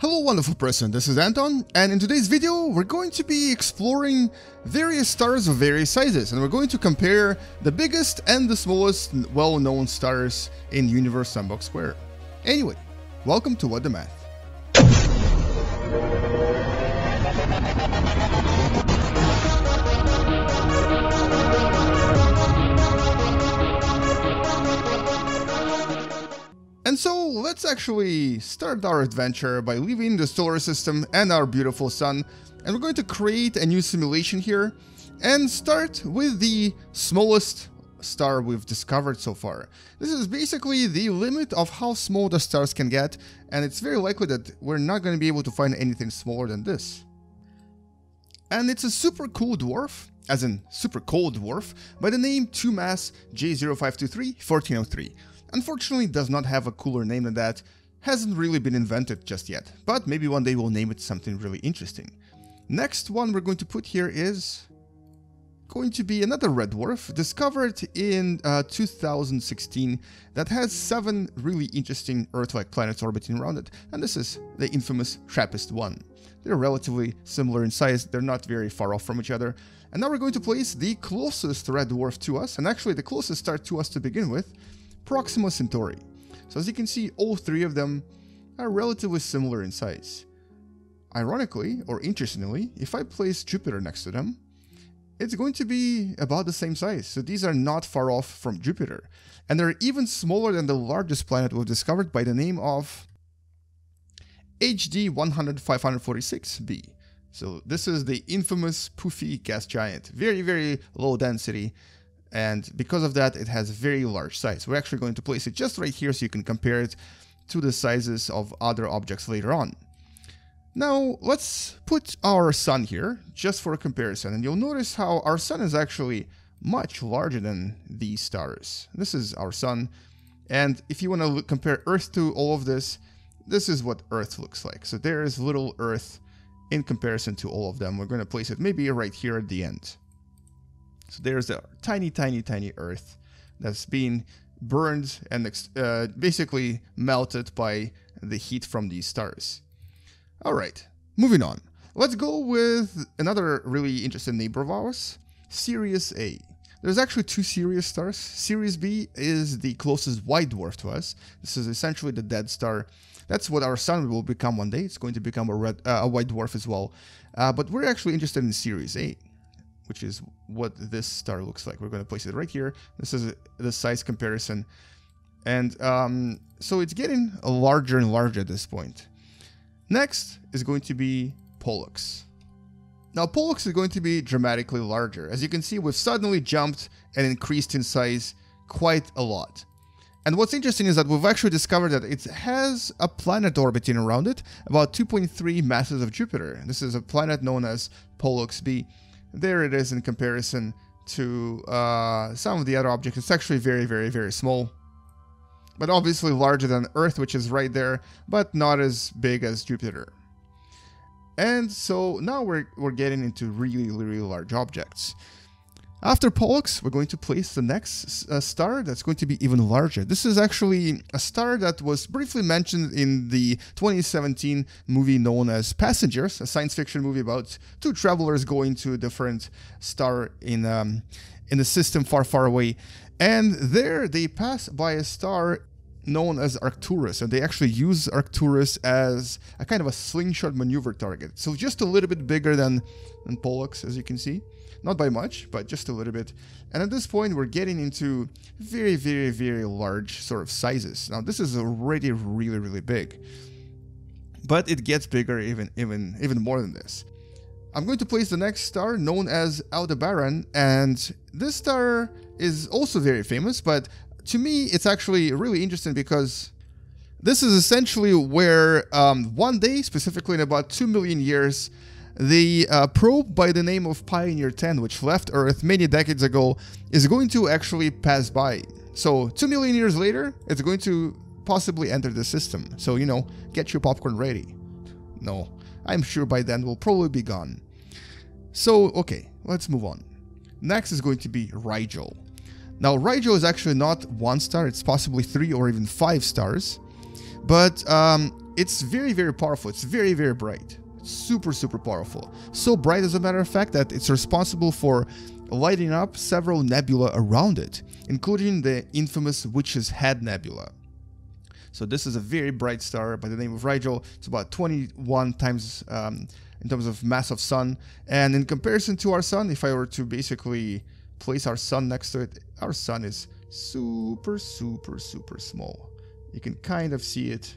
Hello wonderful person, this is Anton, and in today's video we're going to be exploring various stars of various sizes, and we're going to compare the biggest and the smallest well-known stars in Universe Sandbox Square. Anyway, welcome to What Da Math. And so let's actually start our adventure by leaving the solar system and our beautiful sun, and we're going to create a new simulation here and start with the smallest star we've discovered so far. This is basically the limit of how small the stars can get, and it's very likely that we're not going to be able to find anything smaller than this. And it's a super cool dwarf, as in super cold dwarf, by the name 2MASS J0523-1403. Unfortunately, it does not have a cooler name than that, hasn't really been invented just yet, but maybe one day we'll name it something really interesting. Next one we're going to put here is going to be another red dwarf discovered in 2016 that has 7 really interesting Earth-like planets orbiting around it, and this is the infamous TRAPPIST-1. They're relatively similar in size, they're not very far off from each other. And now we're going to place the closest red dwarf to us, and actually the closest star to us to begin with, Proxima Centauri. So as you can see, all three of them are relatively similar in size. Ironically, or interestingly, if I place Jupiter next to them, it's going to be about the same size, so these are not far off from Jupiter. And they're even smaller than the largest planet we've discovered by the name of HD 104 546b. So this is the infamous poofy gas giant, very, very low density. And because of that, it has very large size. We're actually going to place it just right here so you can compare it to the sizes of other objects later on. Now, let's put our sun here just for a comparison. And you'll notice how our sun is actually much larger than these stars. This is our sun. And if you want to compare Earth to all of this, this is what Earth looks like. So there is little Earth in comparison to all of them. We're going to place it maybe right here at the end. So there's a tiny, tiny, tiny Earth that's being burned and basically melted by the heat from these stars. All right, moving on. Let's go with another really interesting neighbor of ours, Sirius A. There's actually 2 Sirius stars. Sirius B is the closest white dwarf to us. This is essentially the dead star. That's what our sun will become one day. It's going to become a white dwarf as well. But we're actually interested in Sirius A, which is what this star looks like. We're going to place it right here. This is the size comparison. And so it's getting larger and larger at this point. Next is going to be Pollux. Now Pollux is going to be dramatically larger. As you can see, we've suddenly jumped and increased in size quite a lot. And what's interesting is that we've actually discovered that it has a planet orbiting around it, about 2.3 masses of Jupiter. This is a planet known as Pollux B. There it is in comparison to some of the other objects. It's actually very, very, very small, but obviously larger than Earth, which is right there, but not as big as Jupiter. And so now we're getting into really, really large objects. After Pollux, we're going to place the next star that's going to be even larger. This is actually a star that was briefly mentioned in the 2017 movie known as Passengers, a science fiction movie about 2 travelers going to a different star in a system far, far away. And there they pass by a star known as Arcturus, and they actually use Arcturus as a kind of a slingshot maneuver target. So just a little bit bigger than Pollux, as you can see. Not by much, but just a little bit. And at this point, we're getting into very, very, very large sort of sizes. Now, this is already really, really big, but it gets bigger even more than this. I'm going to place the next star known as Aldebaran, and this star is also very famous, but to me, it's actually really interesting because this is essentially where one day, specifically in about 2 million years, the probe by the name of Pioneer 10, which left Earth many decades ago, is going to actually pass by. So 2 million years later, it's going to possibly enter the system. So, you know, get your popcorn ready. No, I'm sure by then we'll probably be gone. So, okay, let's move on. Next is going to be Rigel. Now, Rigel is actually not 1 star, it's possibly 3 or even 5 stars. But It's very, very powerful. It's very, very bright. It's super, super powerful. So bright, as a matter of fact, that it's responsible for lighting up several nebulae around it, including the infamous Witch's Head Nebula. So this is a very bright star by the name of Rigel. It's about 21 times in terms of mass of Sun. And in comparison to our Sun, if I were to basically place our Sun next to it, our Sun is super, super, super small. You can kind of see it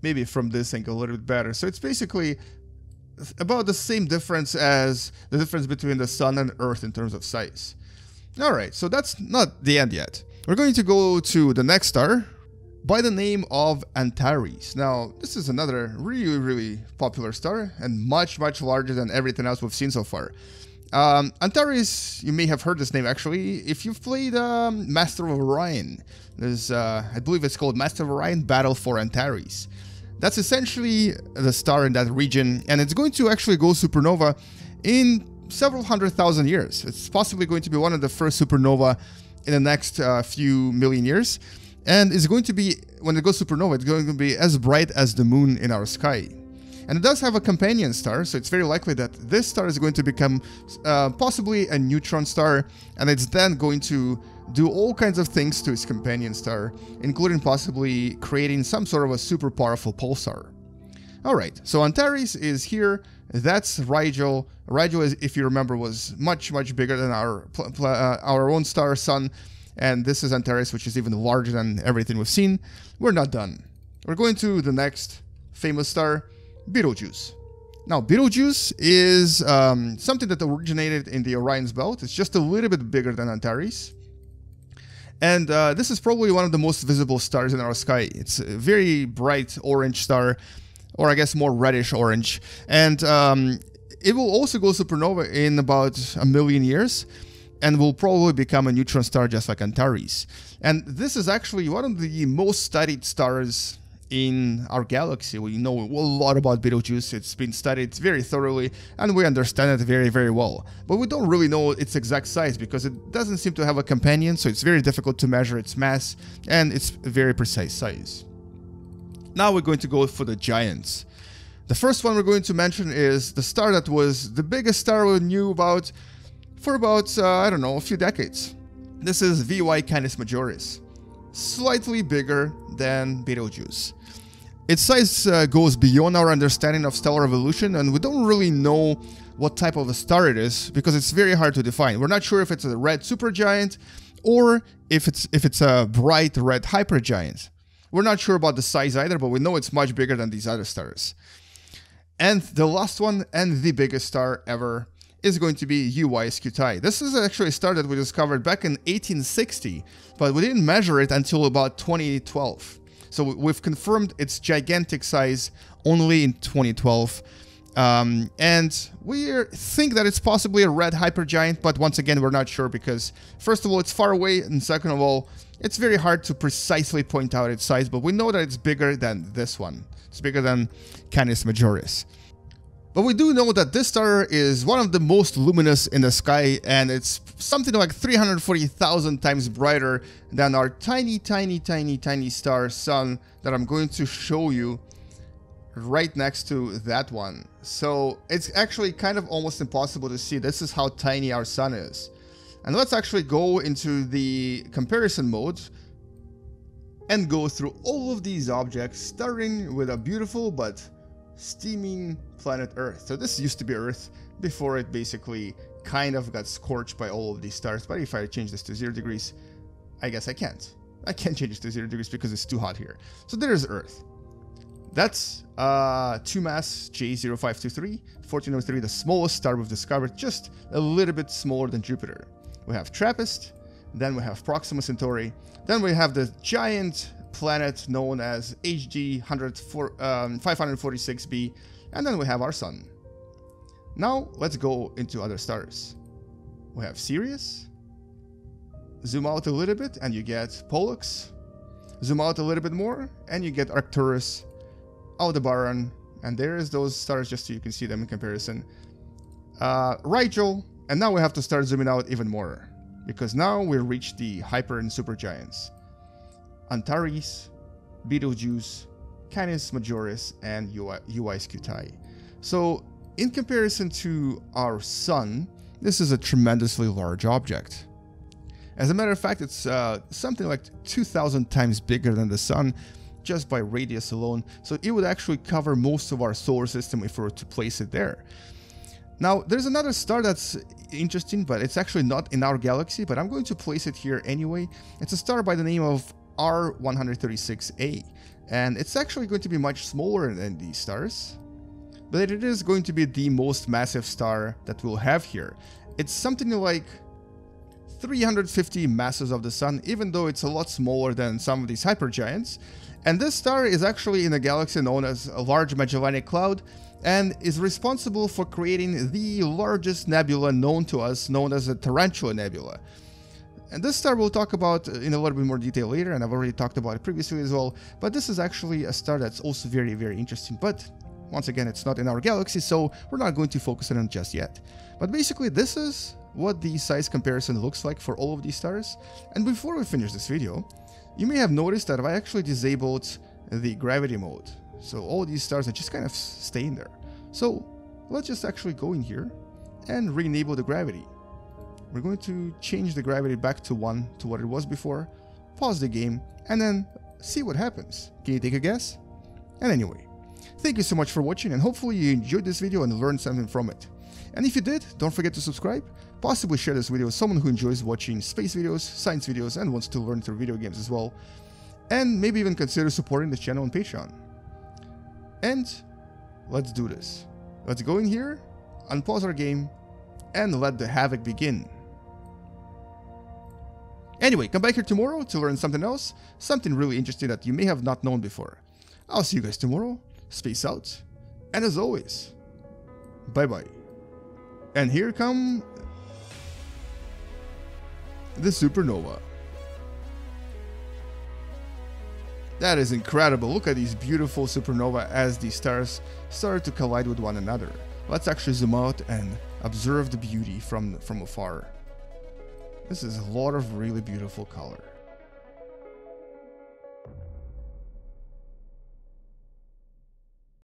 maybe from this angle a little bit better. So it's basically about the same difference as the difference between the Sun and Earth in terms of size. All right, so that's not the end yet. We're going to go to the next star by the name of Antares. Now, this is another really, really popular star and much, much larger than everything else we've seen so far. Antares, you may have heard this name actually if you've played Master of Orion. There's, I believe it's called Master of Orion Battle for Antares. That's essentially the star in that region, and it's going to actually go supernova in several 100,000 years. It's possibly going to be one of the first supernova in the next few million years, and it's going to be, when it goes supernova, it's going to be as bright as the moon in our sky. And it does have a companion star, so it's very likely that this star is going to become possibly a neutron star, and it's then going to do all kinds of things to its companion star, including possibly creating some sort of a super powerful pulsar. Alright, so Antares is here, that's Rigel. Rigel, is, if you remember, was much, much bigger than our own star, Sun, and this is Antares, which is even larger than everything we've seen. We're not done. We're going to the next famous star, Betelgeuse. Now, Betelgeuse is something that originated in the Orion's Belt. It's just a little bit bigger than Antares. And this is probably one of the most visible stars in our sky. It's a very bright orange star, or I guess more reddish orange. And it will also go supernova in about a million years and will probably become a neutron star just like Antares. And this is actually one of the most studied stars in our galaxy. We know a lot about Betelgeuse. It's been studied very thoroughly, and we understand it very, very well. But we don't really know its exact size because it doesn't seem to have a companion, so it's very difficult to measure its mass and its very precise size. Now we're going to go for the giants. The first one we're going to mention is the star that was the biggest star we knew about for about, I don't know, a few decades. This is VY Canis Majoris. Slightly bigger than Betelgeuse. Its size goes beyond our understanding of stellar evolution, and we don't really know what type of a star it is because it's very hard to define. We're not sure if it's a red supergiant or if it's a bright red hypergiant. We're not sure about the size either, but we know it's much bigger than these other stars. And the last one, and the biggest star ever, is going to be UY Scuti. This is actually a star that we discovered back in 1860, but we didn't measure it until about 2012. So we've confirmed its gigantic size only in 2012. And we think that it's possibly a red hypergiant, but once again, we're not sure because, first of all, it's far away, and second of all, it's very hard to precisely point out its size, but we know that it's bigger than this one. It's bigger than Canis Majoris. But we do know that this star is one of the most luminous in the sky, and it's something like 340,000 times brighter than our tiny, tiny, tiny, tiny star Sun that I'm going to show you right next to that one. So it's actually kind of almost impossible to see. This is how tiny our Sun is. And let's actually go into the comparison mode and go through all of these objects, starting with a beautiful but steaming planet Earth. So this used to be Earth before it basically kind of got scorched by all of these stars. But if I change this to 0 degrees, I guess I can't. I can't change it to 0 degrees because it's too hot here. So there's Earth. That's 2MASS J0523-1403, the smallest star we've discovered, just a little bit smaller than Jupiter. We have TRAPPIST, then we have Proxima Centauri, then we have the giant planet known as HD 546b, and then we have our Sun. Now let's go into other stars. We have Sirius. Zoom out a little bit and you get Pollux. Zoom out a little bit more and you get Arcturus, Aldebaran, and there's those stars just so you can see them in comparison. Rigel, and now we have to start zooming out even more because now we reach the hyper and supergiants. Antares, Betelgeuse, Canis Majoris, and UY Scuti. So in comparison to our Sun, this is a tremendously large object. As a matter of fact, it's something like 2,000 times bigger than the Sun, just by radius alone, so it would actually cover most of our solar system if we were to place it there. Now, there's another star that's interesting, but it's actually not in our galaxy, but I'm going to place it here anyway. It's a star by the name of R136A, and it's actually going to be much smaller than these stars, but it is going to be the most massive star that we'll have here. It's something like 350 masses of the Sun, even though it's a lot smaller than some of these hypergiants. And this star is actually in a galaxy known as a Large Magellanic Cloud, and is responsible for creating the largest nebula known to us, known as the Tarantula Nebula. And this star we'll talk about in a little bit more detail later, and I've already talked about it previously as well, but this is actually a star that's also very, very interesting. But once again, it's not in our galaxy, so we're not going to focus on it just yet. But basically, this is what the size comparison looks like for all of these stars. And before we finish this video, you may have noticed that I actually disabled the gravity mode. So all these stars are just kind of staying there. So let's just actually go in here and re-enable the gravity. We're going to change the gravity back to 1 to what it was before, pause the game, and then see what happens. Can you take a guess? And anyway, thank you so much for watching, and hopefully you enjoyed this video and learned something from it. And if you did, don't forget to subscribe, possibly share this video with someone who enjoys watching space videos, science videos, and wants to learn through video games as well. And maybe even consider supporting this channel on Patreon. And let's do this. Let's go in here, unpause our game, and let the havoc begin. Anyway, come back here tomorrow to learn something else, something really interesting that you may have not known before. I'll see you guys tomorrow, space out, and as always, bye-bye. And here come the supernova. That is incredible. Look at these beautiful supernova as these stars start to collide with one another. Let's actually zoom out and observe the beauty from afar. This is a lot of really beautiful color.